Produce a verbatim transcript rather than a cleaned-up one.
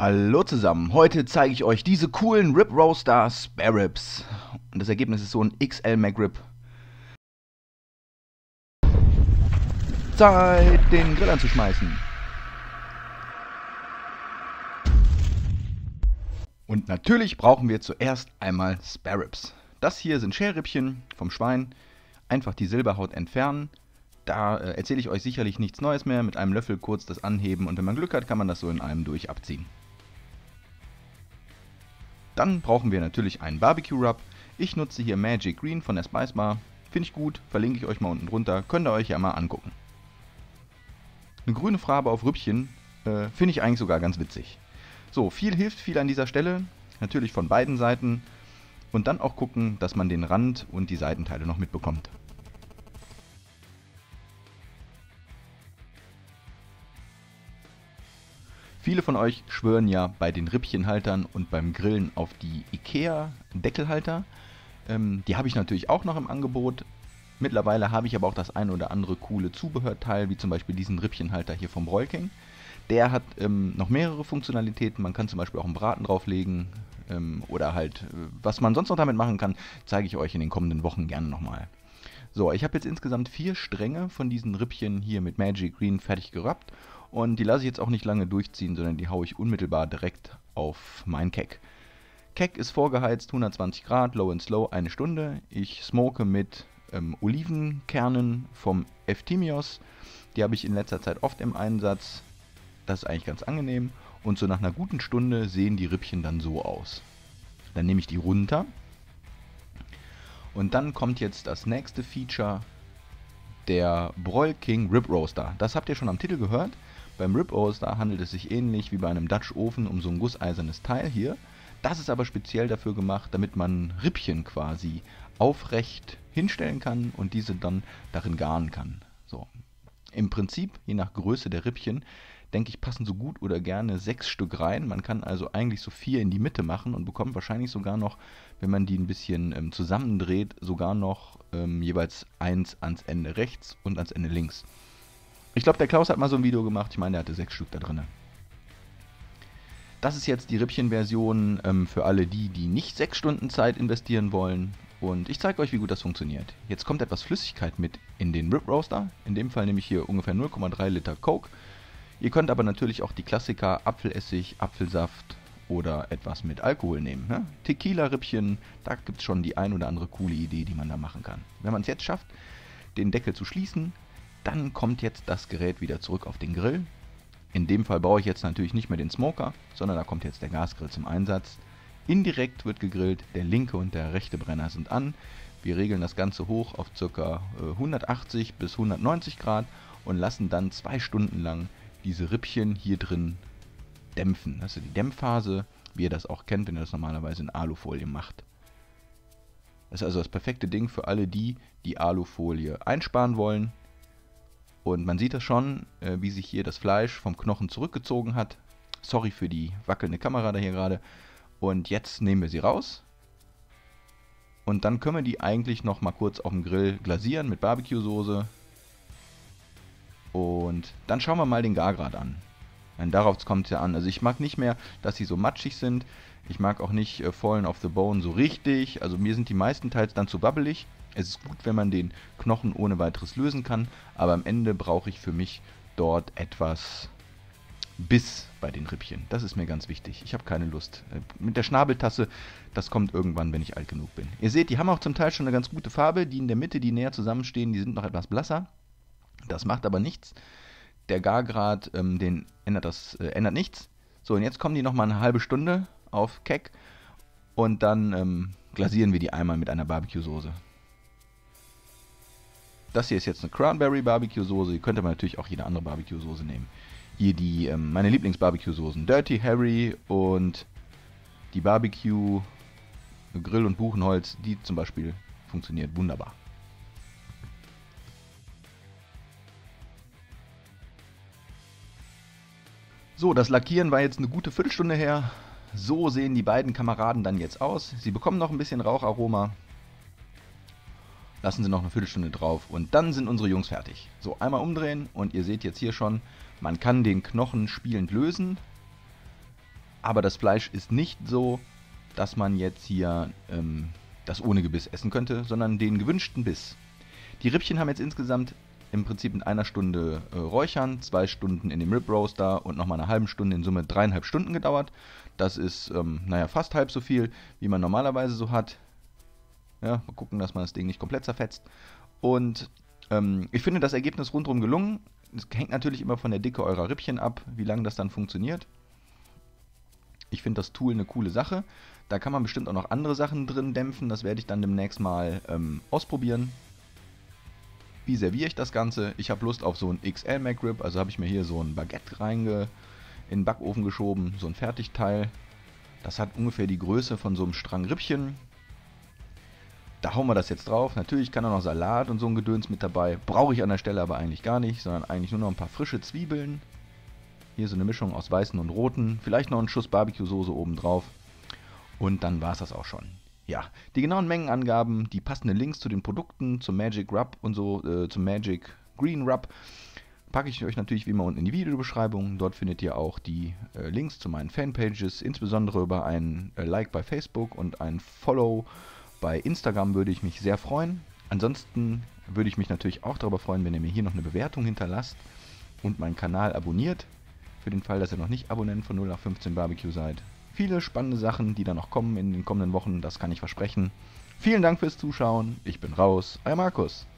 Hallo zusammen, heute zeige ich euch diese coolen Rib Roaster Spare Ribs. Und das Ergebnis ist so ein X L McRib. Zeit, den Grill anzuschmeißen. Und natürlich brauchen wir zuerst einmal Spare Ribs. Das hier sind Scherrippchen vom Schwein. Einfach die Silberhaut entfernen. Da äh, erzähle ich euch sicherlich nichts Neues mehr. Mit einem Löffel kurz das anheben und wenn man Glück hat, kann man das so in einem durch abziehen. Dann brauchen wir natürlich einen Barbecue-Rub. Ich nutze hier Magic Green von der Spice Bar. Finde ich gut, verlinke ich euch mal unten drunter. Könnt ihr euch ja mal angucken. Eine grüne Farbe auf Rüppchen äh, finde ich eigentlich sogar ganz witzig. So, viel hilft viel an dieser Stelle. Natürlich von beiden Seiten. Und dann auch gucken, dass man den Rand und die Seitenteile noch mitbekommt. Viele von euch schwören ja bei den Rippchenhaltern und beim Grillen auf die Ikea-Deckelhalter. Ähm, die habe ich natürlich auch noch im Angebot. Mittlerweile habe ich aber auch das ein oder andere coole Zubehörteil, wie zum Beispiel diesen Rippchenhalter hier vom Broil King. Der hat ähm, noch mehrere Funktionalitäten. Man kann zum Beispiel auch einen Braten drauflegen ähm, oder halt, was man sonst noch damit machen kann, zeige ich euch in den kommenden Wochen gerne nochmal. So, ich habe jetzt insgesamt vier Stränge von diesen Rippchen hier mit Magic Green fertig gerubbt. Und die lasse ich jetzt auch nicht lange durchziehen, sondern die haue ich unmittelbar direkt auf meinen Keg. Keg ist vorgeheizt, hundertzwanzig Grad, low and slow, eine Stunde. Ich smoke mit ähm, Olivenkernen vom Eftimios. Die habe ich in letzter Zeit oft im Einsatz. Das ist eigentlich ganz angenehm. Und so nach einer guten Stunde sehen die Rippchen dann so aus. Dann nehme ich die runter. Und dann kommt jetzt das nächste Feature, der Broil King Rib Roaster. Das habt ihr schon am Titel gehört. Beim Rib Roaster handelt es sich ähnlich wie bei einem Dutch Ofen um so ein gusseisernes Teil hier. Das ist aber speziell dafür gemacht, damit man Rippchen quasi aufrecht hinstellen kann und diese dann darin garen kann. So. Im Prinzip, je nach Größe der Rippchen, denke ich, passen so gut oder gerne sechs Stück rein. Man kann also eigentlich so vier in die Mitte machen und bekommt wahrscheinlich sogar noch, wenn man die ein bisschen ähm, zusammendreht, sogar noch ähm, jeweils eins ans Ende rechts und ans Ende links. Ich glaube, der Klaus hat mal so ein Video gemacht. Ich meine, der hatte sechs Stück da drin. Das ist jetzt die Rippchen-Version ähm, für alle die, die nicht sechs Stunden Zeit investieren wollen. Und ich zeige euch, wie gut das funktioniert. Jetzt kommt etwas Flüssigkeit mit in den Rib Roaster. In dem Fall nehme ich hier ungefähr null Komma drei Liter Coke. Ihr könnt aber natürlich auch die Klassiker Apfelessig, Apfelsaft oder etwas mit Alkohol nehmen. Ne? Tequila-Rippchen, da gibt es schon die ein oder andere coole Idee, die man da machen kann. Wenn man es jetzt schafft, den Deckel zu schließen, dann kommt jetzt das Gerät wieder zurück auf den Grill. In dem Fall brauche ich jetzt natürlich nicht mehr den Smoker, sondern da kommt jetzt der Gasgrill zum Einsatz. Indirekt wird gegrillt, der linke und der rechte Brenner sind an. Wir regeln das Ganze hoch auf ca. hundertachtzig bis hundertneunzig Grad und lassen dann zwei Stunden lang diese Rippchen hier drin dämpfen. Das ist die Dämpfphase, wie ihr das auch kennt, wenn ihr das normalerweise in Alufolie macht. Das ist also das perfekte Ding für alle die, die Alufolie einsparen wollen. Und man sieht das schon, wie sich hier das Fleisch vom Knochen zurückgezogen hat. Sorry für die wackelnde Kamera da hier gerade. Und jetzt nehmen wir sie raus. Und dann können wir die eigentlich noch mal kurz auf dem Grill glasieren mit Barbecue-Soße. Und dann schauen wir mal den Gargrad an. Denn darauf kommt es ja an. Also ich mag nicht mehr, dass sie so matschig sind. Ich mag auch nicht äh, Fallen off the Bone so richtig. Also mir sind die meisten teils dann zu babbelig. Es ist gut, wenn man den Knochen ohne weiteres lösen kann. Aber am Ende brauche ich für mich dort etwas Biss bei den Rippchen. Das ist mir ganz wichtig. Ich habe keine Lust. Äh, mit der Schnabeltasse, das kommt irgendwann, wenn ich alt genug bin. Ihr seht, die haben auch zum Teil schon eine ganz gute Farbe. Die in der Mitte, die näher zusammenstehen, die sind noch etwas blasser. Das macht aber nichts. Der Gargrad, ähm, den ändert das, äh, ändert nichts. So, und jetzt kommen die nochmal eine halbe Stunde auf Keck. Und dann ähm, glasieren wir die einmal mit einer Barbecue-Soße. Das hier ist jetzt eine Cranberry-Barbecue-Soße. Die könnte man natürlich auch jede andere Barbecue-Soße nehmen. Hier die, ähm, meine Lieblings-Barbecue-Soßen. Dirty Harry und die Barbecue Grill und Buchenholz. Die zum Beispiel funktioniert wunderbar. So, das Lackieren war jetzt eine gute Viertelstunde her. So sehen die beiden Kameraden dann jetzt aus. Sie bekommen noch ein bisschen Raucharoma. Lassen sie noch eine Viertelstunde drauf und dann sind unsere Jungs fertig. So, einmal umdrehen und ihr seht jetzt hier schon, man kann den Knochen spielend lösen. aber das Fleisch ist nicht so, dass man jetzt hier ähm, das ohne Gebiss essen könnte, sondern den gewünschten Biss. Die Rippchen haben jetzt insgesamt im Prinzip in einer Stunde äh, räuchern, zwei Stunden in dem Rib Roaster und nochmal eine halbe Stunde, in Summe dreieinhalb Stunden gedauert. Das ist, ähm, naja, fast halb so viel, wie man normalerweise so hat. Ja, mal gucken, dass man das Ding nicht komplett zerfetzt. Und ähm, ich finde das Ergebnis rundherum gelungen. Es hängt natürlich immer von der Dicke eurer Rippchen ab, wie lange das dann funktioniert. Ich finde das Tool eine coole Sache. Da kann man bestimmt auch noch andere Sachen drin dämpfen. Das werde ich dann demnächst mal ähm, ausprobieren. Wie serviere ich das Ganze? Ich habe Lust auf so ein X L McRib, also habe ich mir hier so ein Baguette reinge in den Backofen geschoben, so ein Fertigteil. Das hat ungefähr die Größe von so einem Strang Rippchen. Da hauen wir das jetzt drauf. Natürlich kann da noch Salat und so ein Gedöns mit dabei. Brauche ich an der Stelle aber eigentlich gar nicht, sondern eigentlich nur noch ein paar frische Zwiebeln. Hier so eine Mischung aus weißen und roten. Vielleicht noch einen Schuss Barbecue-Soße obendrauf. Und dann war es das auch schon. Ja, die genauen Mengenangaben, die passenden Links zu den Produkten, zum Magic Rub und so, äh, zum Magic Green Rub, packe ich euch natürlich wie immer unten in die Videobeschreibung. Dort findet ihr auch die äh, Links zu meinen Fanpages, insbesondere über ein äh, Like bei Facebook und ein Follow bei Instagram würde ich mich sehr freuen. Ansonsten würde ich mich natürlich auch darüber freuen, wenn ihr mir hier noch eine Bewertung hinterlasst und meinen Kanal abonniert, für den Fall, dass ihr noch nicht Abonnent von null acht fünfzehn B B Q seid. Viele spannende Sachen, die da noch kommen in den kommenden Wochen, das kann ich versprechen. Vielen Dank fürs Zuschauen, ich bin raus, euer Markus.